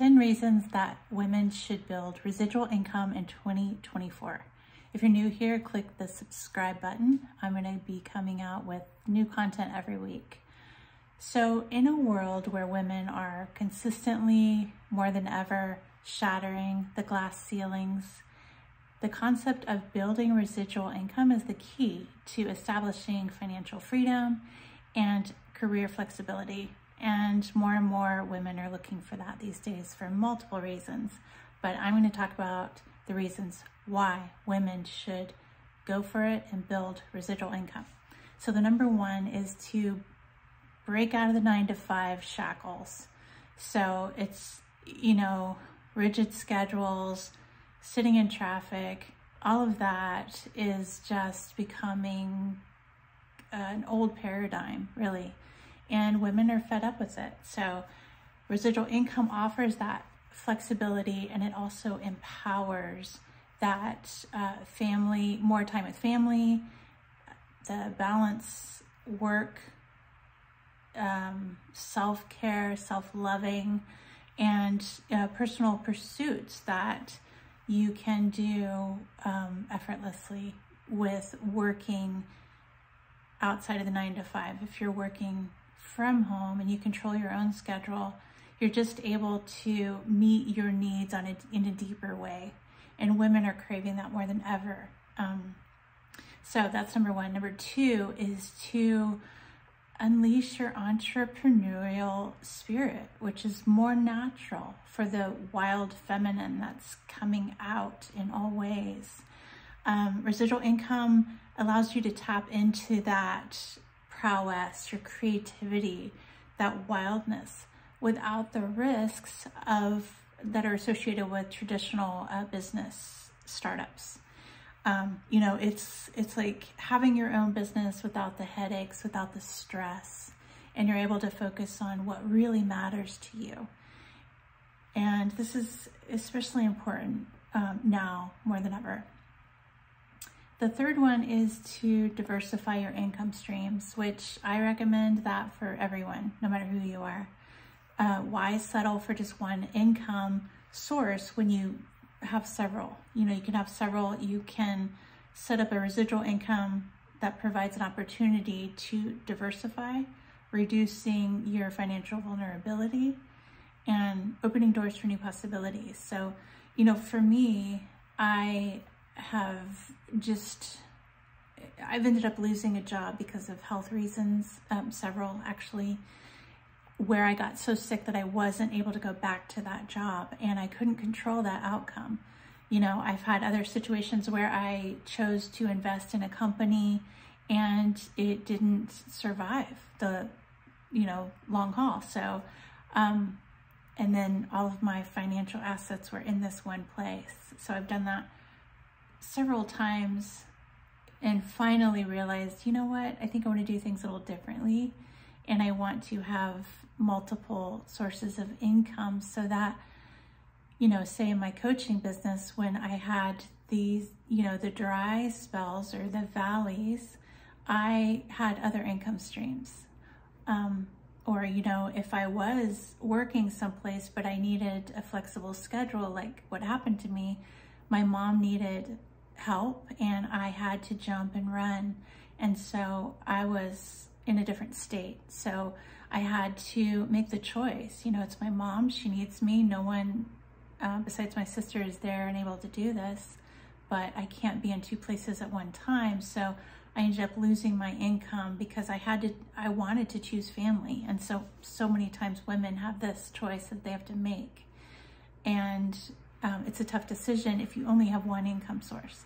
10 reasons that women should build residual income in 2024. If you're new here, click the subscribe button. I'm going to be coming out with new content every week. So in a world where women are consistently, more than ever, shattering the glass ceilings, the concept of building residual income is the key to establishing financial freedom and career flexibility. And more women are looking for that these days for multiple reasons. But I'm going to talk about the reasons why women should go for it and build residual income. So the number one is to break out of the 9-to-5 shackles. So it's, you know, rigid schedules, sitting in traffic, all of that is just becoming an old paradigm, really. And women are fed up with it. So residual income offers that flexibility, and it also empowers that family, more time with family, the balance, work, self-care, self-loving, and personal pursuits that you can do effortlessly with working outside of the 9-to-5. If you're working from home and you control your own schedule, you're just able to meet your needs on in a deeper way. And women are craving that more than ever. So that's number one. Number two is to unleash your entrepreneurial spirit, which is more natural for the wild feminine that's coming out in all ways. Residual income allows you to tap into that prowess, your creativity, that wildness, without the risks that are associated with traditional business startups. You know, it's like having your own business without the headaches, without the stress, and you're able to focus on what really matters to you. And this is especially important now more than ever. The third one is to diversify your income streams, which I recommend that for everyone, no matter who you are. Why settle for just one income source when you have several? You know, you can have several, you can set up a residual income that provides an opportunity to diversify, reducing your financial vulnerability and opening doors for new possibilities. So, you know, for me, I've ended up losing a job because of health reasons, several actually, where I got so sick that I wasn't able to go back to that job and I couldn't control that outcome. You know, I've had other situations where I chose to invest in a company and it didn't survive the, you know, long haul. So, and then all of my financial assets were in this one place. So I've done that several times and finally realized, you know what, I think I want to do things a little differently, and I want to have multiple sources of income so that, you know, say in my coaching business, when I had these, you know, the dry spells or the valleys, I had other income streams. Or, you know, if I was working someplace but I needed a flexible schedule, like what happened to me, my mom needed help and I had to jump and run. And so I was in a different state. So I had to make the choice, you know, it's my mom, she needs me. No one besides my sister is there and able to do this, but I can't be in two places at one time. So I ended up losing my income because I wanted to choose family. And so many times women have this choice that they have to make. And it's a tough decision if you only have one income source.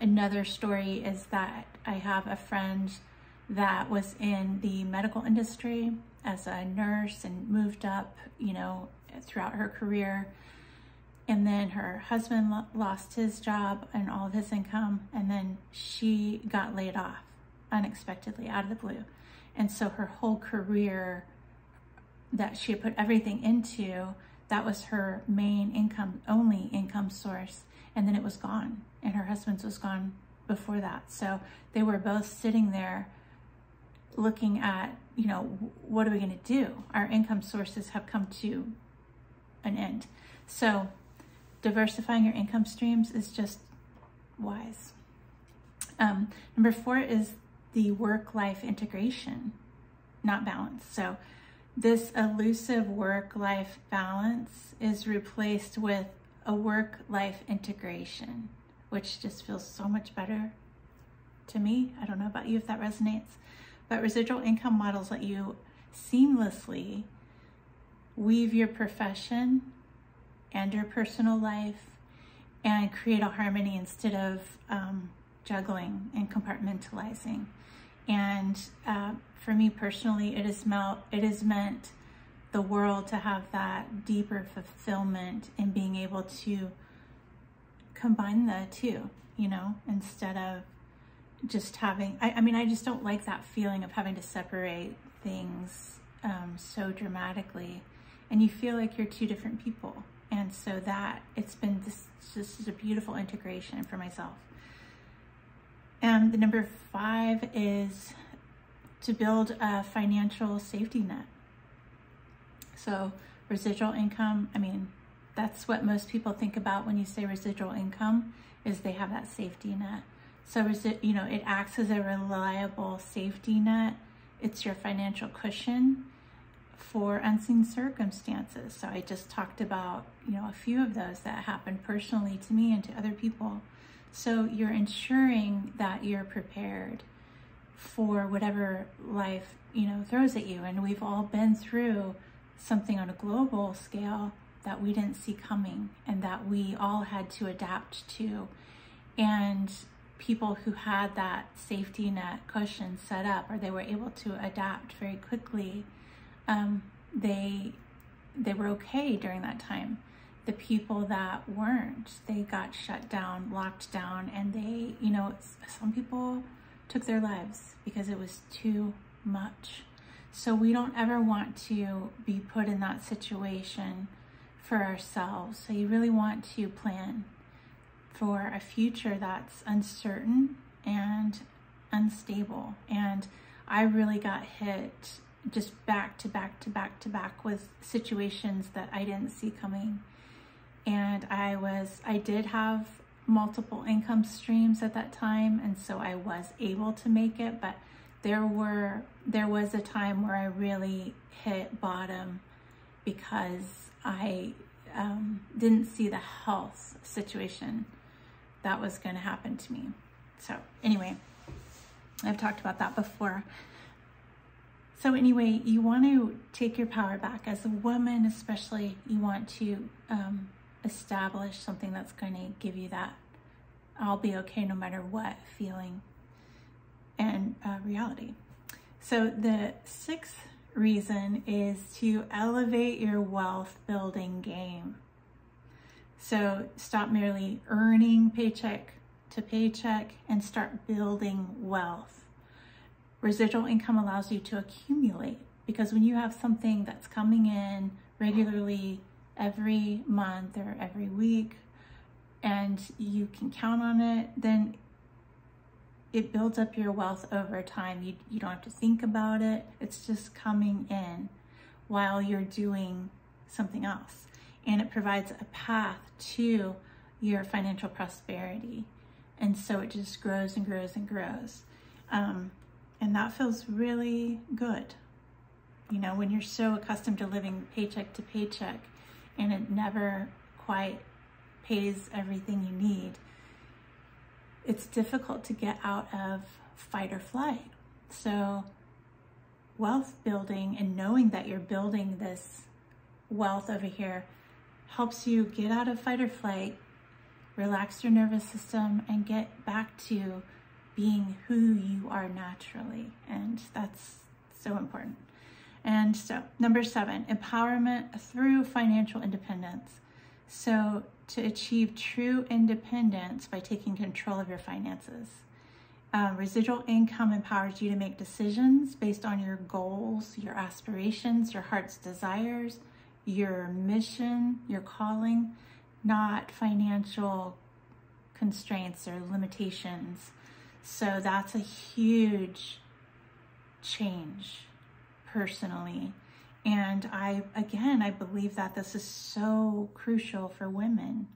Another story is that I have a friend that was in the medical industry as a nurse and moved up, you know, throughout her career. And then her husband lost his job and all of his income. And then she got laid off unexpectedly out of the blue. And so her whole career that she had put everything into, that was her main income, only income source. And then it was gone. And her husband's was gone before that. So they were both sitting there looking at, you know, what are we going to do? Our income sources have come to an end. So diversifying your income streams is just wise. Number 4 is the work-life integration, not balance. So this elusive work-life balance is replaced with a work-life integration, which just feels so much better to me. I don't know about you if that resonates, but residual income models let you seamlessly weave your profession and your personal life and create a harmony instead of juggling and compartmentalizing. And for me personally, it has meant the world to have that deeper fulfillment in being able to combine the two, you know, instead of just having, I just don't like that feeling of having to separate things so dramatically, and you feel like you're two different people. And so that it's been this is a beautiful integration for myself. And the number 5 is to build a financial safety net. So residual income, that's what most people think about when you say residual income, is they have that safety net. So, you know, it acts as a reliable safety net. It's your financial cushion for unseen circumstances. So I just talked about, you know, a few of those that happened personally to me and to other people. So you're ensuring that you're prepared for whatever life, you know, throws at you. And we've all been through something on a global scale that we didn't see coming and that we all had to adapt to. And people who had that safety net cushion set up, or they were able to adapt very quickly, they were okay during that time. The people that weren't, they got shut down, locked down, and they, you know, some people took their lives because it was too much. So we don't ever want to be put in that situation for ourselves. So you really want to plan for a future that's uncertain and unstable. And I really got hit just back to back to back to back with situations that I didn't see coming. And I did have multiple income streams at that time, and so I was able to make it, but there was a time where I really hit bottom because I didn't see the health situation that was going to happen to me. So anyway, I've talked about that before. So anyway, you want to take your power back. As a woman especially, you want to establish something that's going to give you that I'll be okay no matter what feeling and reality. So the 6th reason is to elevate your wealth building game. So stop merely earning paycheck to paycheck and start building wealth. Residual income allows you to accumulate, because when you have something that's coming in regularly every month or every week, and you can count on it, then it builds up your wealth over time. You don't have to think about it. It's just coming in while you're doing something else. And it provides a path to your financial prosperity. And so it just grows and grows and grows. And that feels really good. You know, when you're so accustomed to living paycheck to paycheck, and it never quite pays everything you need, it's difficult to get out of fight or flight. So wealth building and knowing that you're building this wealth over here helps you get out of fight or flight, relax your nervous system, and get back to being who you are naturally. And that's so important. And so number 7, empowerment through financial independence. So to achieve true independence by taking control of your finances. Residual income empowers you to make decisions based on your goals, your aspirations, your heart's desires, your mission, your calling, not financial constraints or limitations. So that's a huge change personally, And I believe that this is so crucial for women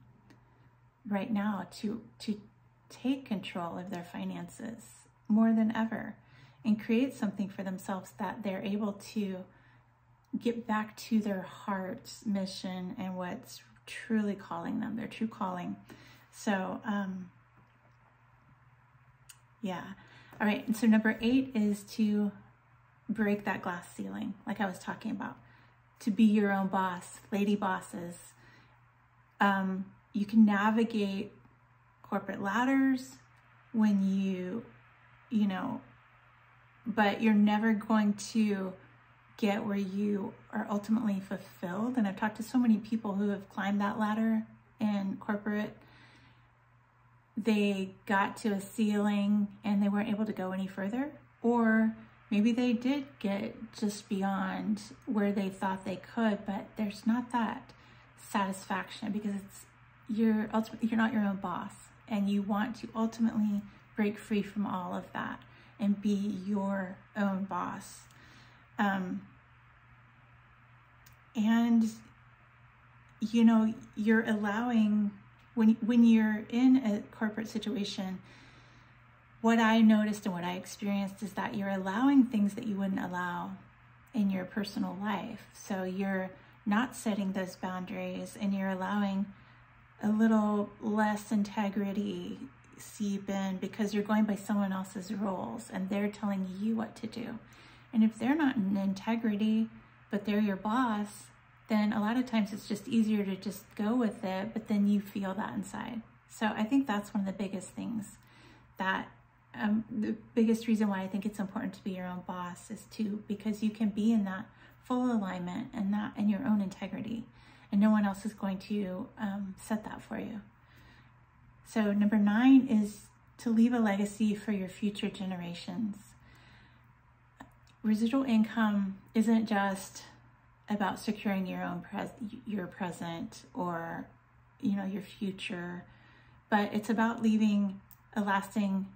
right now to take control of their finances more than ever and create something for themselves that they're able to get back to their heart's mission and what's truly calling them, their true calling. So, yeah. All right. And so number 8 is to break that glass ceiling, like I was talking about, to be your own boss, lady bosses. You can navigate corporate ladders when you know, but you're never going to get where you are ultimately fulfilled. And I've talked to so many people who have climbed that ladder in corporate. They got to a ceiling and they weren't able to go any further, or maybe they did get just beyond where they thought they could, but there's not that satisfaction because you're not your own boss, and you want to ultimately break free from all of that and be your own boss. And you know, you're allowing, when you're in a corporate situation, what I noticed and what I experienced is that you're allowing things that you wouldn't allow in your personal life. So you're not setting those boundaries, and you're allowing a little less integrity seep in because you're going by someone else's rules and they're telling you what to do. And if they're not in integrity, but they're your boss, then a lot of times it's just easier to just go with it, but then you feel that inside. So I think that's one of the biggest things that, the biggest reason why I think it's important to be your own boss is because you can be in that full alignment and that in your own integrity, and no one else is going to set that for you. So number 9 is to leave a legacy for your future generations. Residual income isn't just about securing your own present or, you know, your future, but it's about leaving a lasting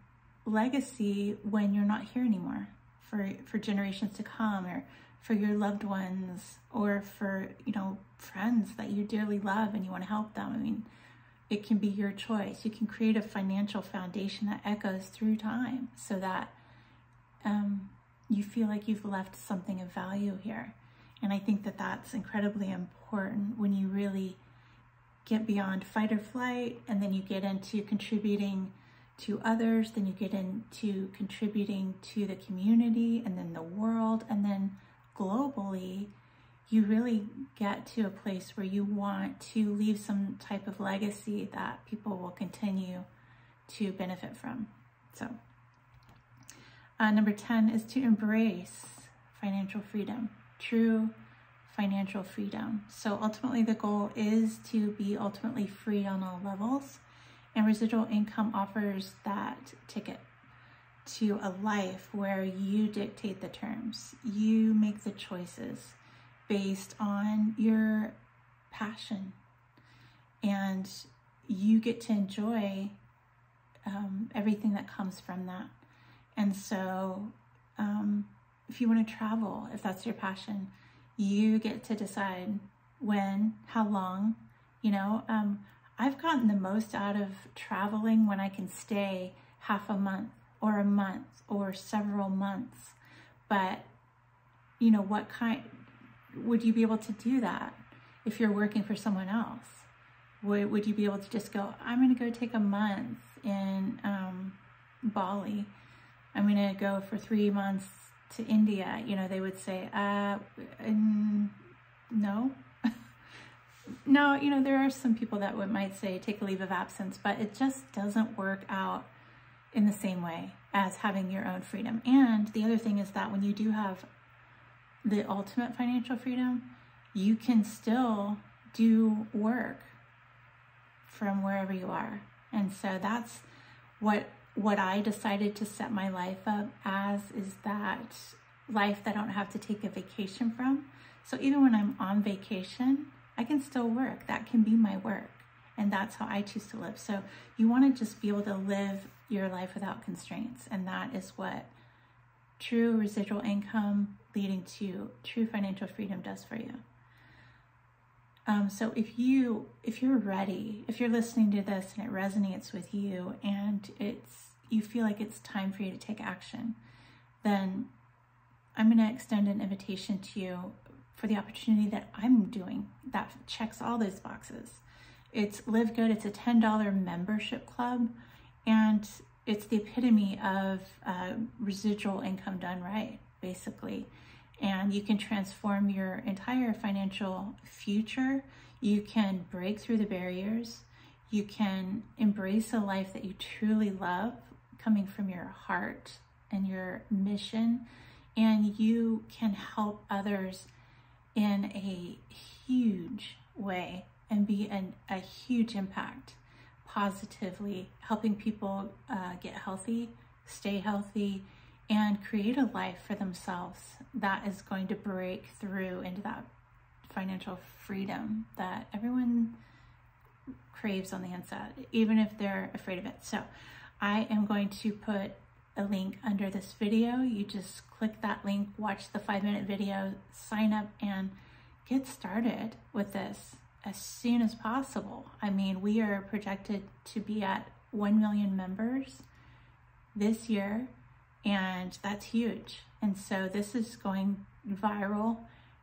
legacy when you're not here anymore, for generations to come, or for your loved ones, or for, you know, friends that you dearly love and you want to help them. I mean, it can be your choice. You can create a financial foundation that echoes through time so that you feel like you've left something of value here. And I think that that's incredibly important when you really get beyond fight or flight, and then you get into contributing to others, then you get into contributing to the community, and then the world, and then globally, you really get to a place where you want to leave some type of legacy that people will continue to benefit from. So number 10 is to embrace financial freedom, true financial freedom. So ultimately the goal is to be ultimately free on all levels, and residual income offers that ticket to a life where you dictate the terms, you make the choices based on your passion, and you get to enjoy everything that comes from that. And so if you want to travel, if that's your passion, you get to decide when, how long, you know. I've gotten the most out of traveling when I can stay half a month, or a month, or several months. But, you know, what kind, would you be able to do that if you're working for someone else? Would you be able to just go, I'm gonna go take a month in Bali. I'm gonna go for 3 months to India. You know, they would say, no. No, you know, there are some people that might say, take a leave of absence, but it just doesn't work out in the same way as having your own freedom. And the other thing is that when you do have the ultimate financial freedom, you can still do work from wherever you are. And so that's what I decided to set my life up as, is that life that I don't have to take a vacation from. So even when I'm on vacation, I can still work. That can be my work. And that's how I choose to live. So you want to just be able to live your life without constraints. And that is what true residual income leading to true financial freedom does for you. So if you're ready, if you're listening to this and it resonates with you and you feel like it's time for you to take action, then I'm going to extend an invitation to you for the opportunity that I'm doing that checks all those boxes. It's Live Good. It's a $10 membership club, and it's the epitome of residual income done right, basically. And you can transform your entire financial future. You can break through the barriers. You can embrace a life that you truly love, coming from your heart and your mission. And you can help others in a huge way and be a huge impact, positively helping people get healthy, stay healthy, and create a life for themselves that is going to break through into that financial freedom that everyone craves on the inside, even if they're afraid of it. So I am going to put a link under this video. You just click that link, watch the 5-minute video, sign up, and get started with this as soon as possible. I mean, we are projected to be at 1 million members this year, and that's huge. And so this is going viral.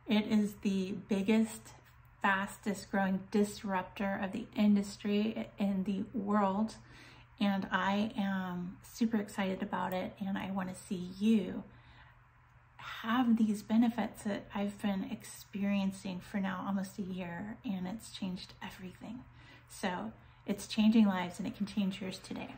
It is the biggest, fastest growing disruptor of the industry in the world. And I am super excited about it. And I want to see you have these benefits that I've been experiencing for now almost a year, and it's changed everything. So it's changing lives, and it can change yours today.